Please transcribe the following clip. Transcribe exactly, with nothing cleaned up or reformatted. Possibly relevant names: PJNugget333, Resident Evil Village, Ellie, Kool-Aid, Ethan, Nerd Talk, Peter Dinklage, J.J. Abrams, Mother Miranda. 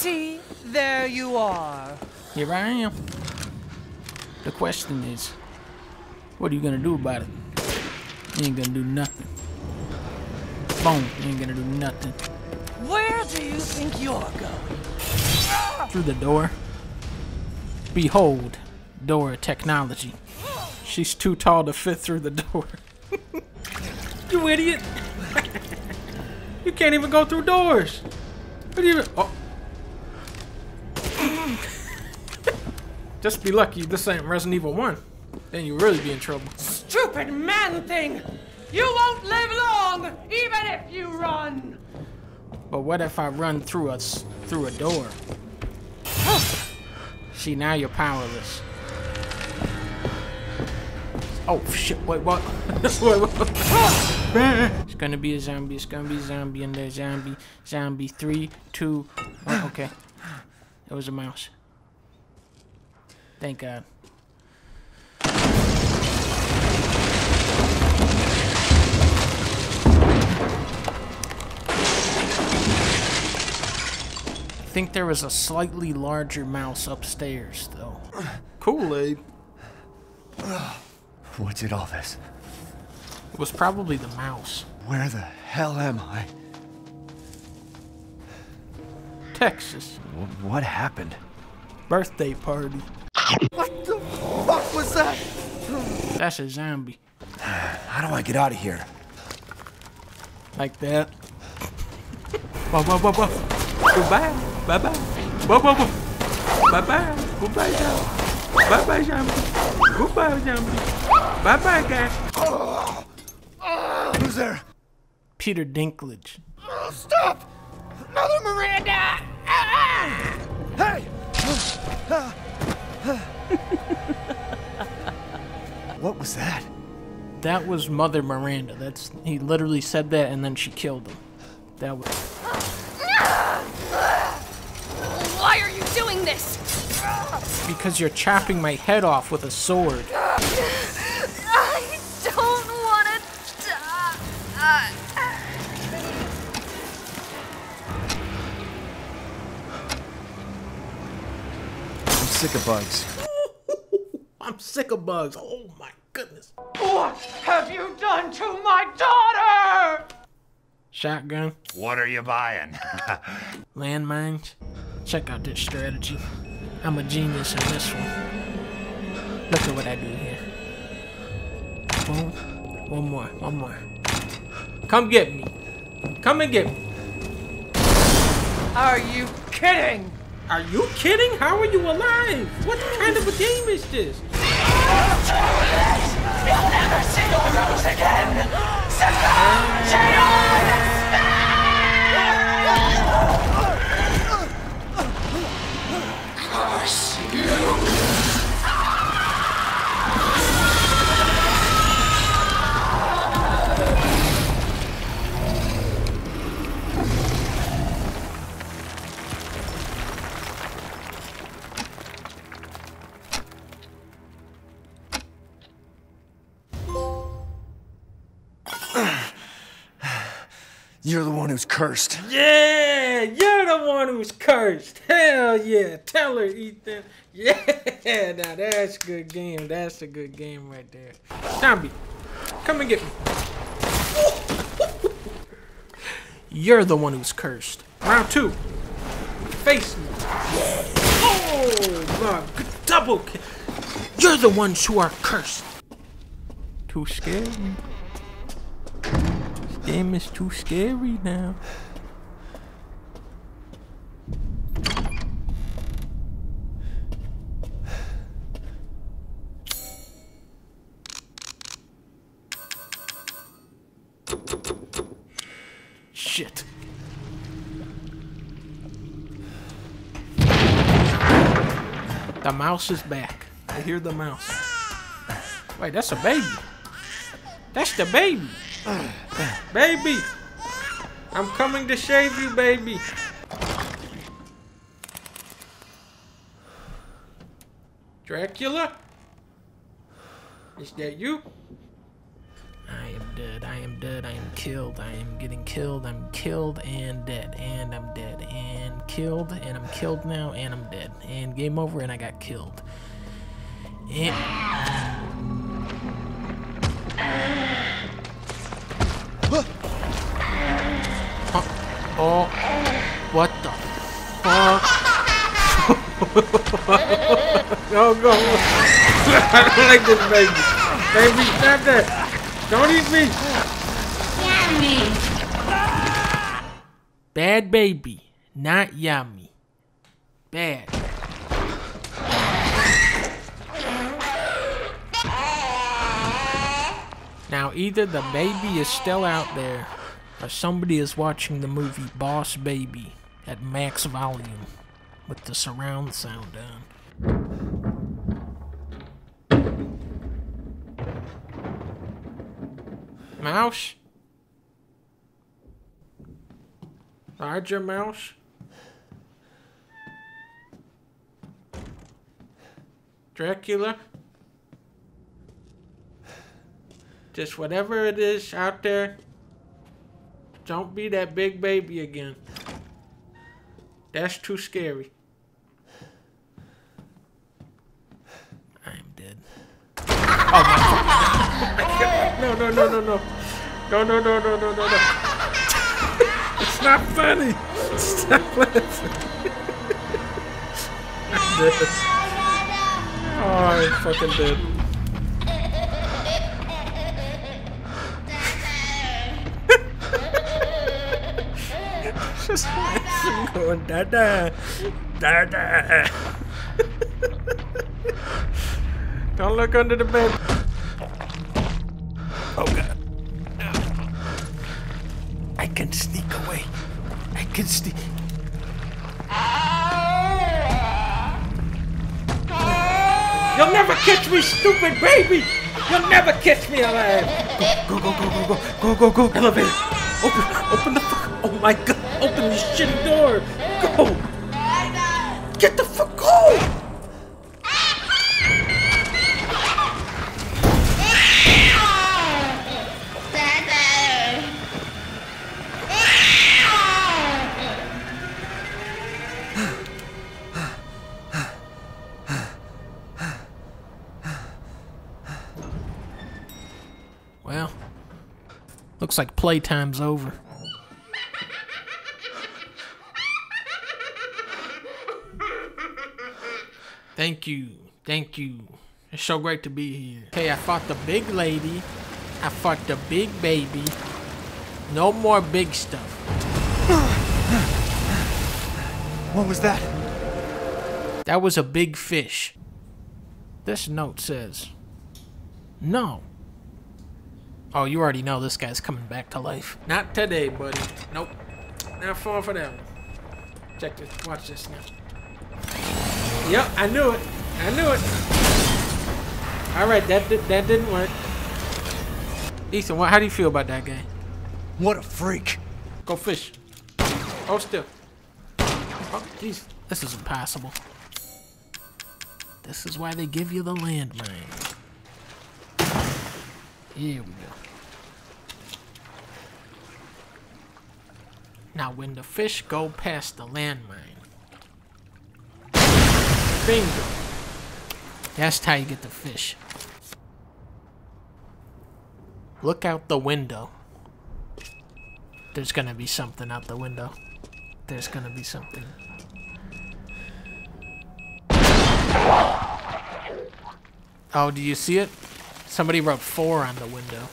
See, there you are. Here I am. The question is, what are you gonna do about it? You ain't gonna do nothing. Boom, you ain't gonna do nothing. Where do you think you're going? Through the door. Behold, door technology. She's too tall to fit through the door. You idiot! You can't even go through doors! What do you... Oh. Just be lucky this ain't Resident Evil one. Then you really be in trouble. Stupid man thing! You won't live long, even if you run! But what if I run through a, through a door? See, now you're powerless. Oh shit, wait, what? Wait, what? It's gonna be a zombie, it's gonna be a zombie in there, zombie, zombie, three, two, one, okay. It was a mouse. Thank God. I think there was a slightly larger mouse upstairs, though. Kool-Aid. What did all this? It was probably the mouse. Where the hell am I? Texas. W- what happened? Birthday party. What the fuck was that? That's a zombie. How do I get out of here? Like that. Whoa, whoa, whoa, whoa. Goodbye. Bye bye. Whoa, whoa, whoa. Bye bye. Goodbye, zombie. Bye bye, zombie. Goodbye, zombie. Bye bye, guys. Oh, oh. Who's there? Peter Dinklage. Oh, stop! Mother Miranda! Ah! Hey! What was that? That was Mother Miranda. That's he literally said that, and then she killed him. That was. Why are you doing this? Because you're chopping my head off with a sword. I don't want to die. I'm sick of bugs. I'm sick of bugs. Oh my goodness. What have you done to my daughter? Shotgun. What are you buying? Landmines. Check out this strategy. I'm a genius in this one. Look at what I do here. Boom. One more, one more. Come get me. Come and get me. Are you kidding? Are you kidding? How are you alive? What kind of a game is this? You'll never see your rose again! You're the one who's cursed. Yeah, you're the one who's cursed. Hell yeah. Tell her, Ethan. Yeah, now that's a good game. That's a good game right there. Zombie, come and get me. You're the one who's cursed. Round two. Face me. Oh, my. Double kill. You're the ones who are cursed. Too scared? Game is too scary now. Shit. The mouse is back. I hear the mouse. Wait, that's a baby. That's the baby. Baby, I'm coming to shave you, baby. Dracula? Is that you? I am dead. I am dead, I am killed, I am getting killed, I'm killed and dead, and I'm dead, and killed, and I'm killed now, and I'm dead, and game over, and I got killed. And huh. Oh, what the fuck? No, go. I don't like this baby. Baby, stop that. Don't eat me! Yummy! Bad baby, not yummy. Bad. Now either the baby is still out there, or somebody is watching the movie Boss Baby at max volume with the surround sound on. Mouse? Roger, Mouse? Dracula? Just whatever it is out there, don't be that big baby again. That's too scary. I'm dead. Oh my. No, no, no, no, no. No, no, no, no, no, no, no. It's not funny. Stop laughing. I'm dead. Oh, I'm fucking dead. Just laughing, going da da. Da da. Don't look under the bed. Oh, God. I can sneak away. I can sneak. You'll never catch me, stupid baby! You'll never catch me alive! Go, go, go, go, go, go, go, go, elevator! Open, open the fuck, oh my God, open this shitty door! Go! Get the fuck, go! Well, looks like playtime's over. Thank you, thank you. It's so great to be here. Okay, I fought the big lady. I fought the big baby. No more big stuff. What was that? That was a big fish. This note says, no. Oh, you already know this guy's coming back to life. Not today, buddy. Nope. Not falling for that one. Check this. Watch this now. Yep, I knew it. I knew it. All right, that did, that didn't work. Ethan, what? How do you feel about that guy? What a freak. Go fish. Oh, still. Oh, jeez. This is impossible. This is why they give you the landmine. Here we go. Now when the fish go past the landmine. Bingo. That's how you get the fish. Look out the window. There's gonna be something out the window. There's gonna be something. Oh, do you see it? Somebody wrote four on the window.